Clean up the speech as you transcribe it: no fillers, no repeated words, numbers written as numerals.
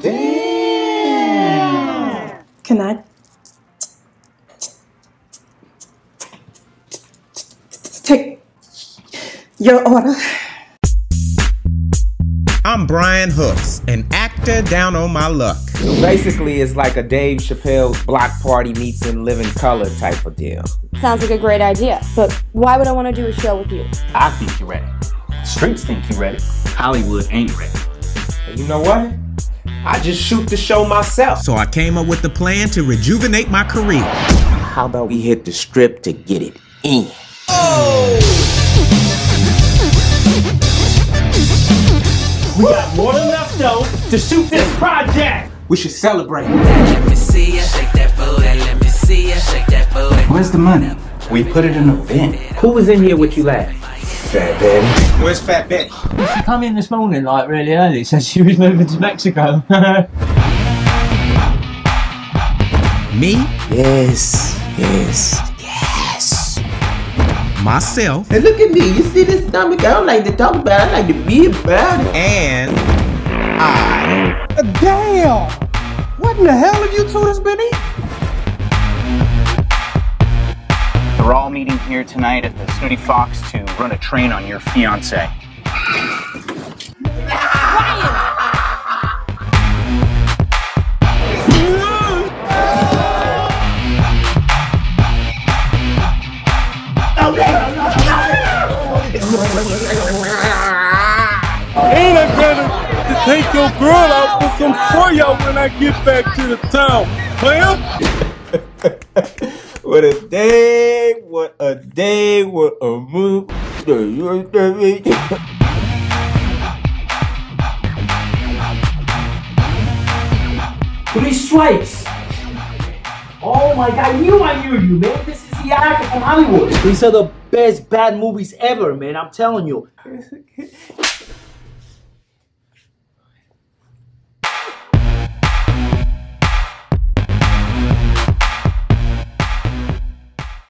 Damn! Can I? Take your order. I'm Brian Hooks, an actor down on my luck. So basically, it's like a Dave Chappelle's block party meets in living color type of deal. Sounds like a great idea, but why would I want to do a show with you? I think you're ready. Streets think you're ready. Hollywood ain't ready. And you know what? I just shoot the show myself. So I came up with the plan to rejuvenate my career. How about we hit the strip to get it in? Oh! We got more than enough dough to shoot this project. We should celebrate. Let me see you shake that booty. Let me see you shake that booty. Where's the money? We put it in a bin. Who was in here with you last? Fat Betty. Where's Fat Betty? She come in this morning like really early. Said she was moving to Mexico. Me? Yes. Yes. Myself. And look at me, you see this stomach? I don't like to talk about it, I like to be about it. And I. Damn! What in the hell have you two been eating? We're all meeting here tonight at the Snooty Fox to run a train on your fiance. Ain't I gonna to take your girl out for some froyo when I get back to the town, player? What a day, what a day, what a move. Three Strikes. Oh my God, I knew you, man. This is the actor from Hollywood. These are the best bad movies ever, man. I'm telling you.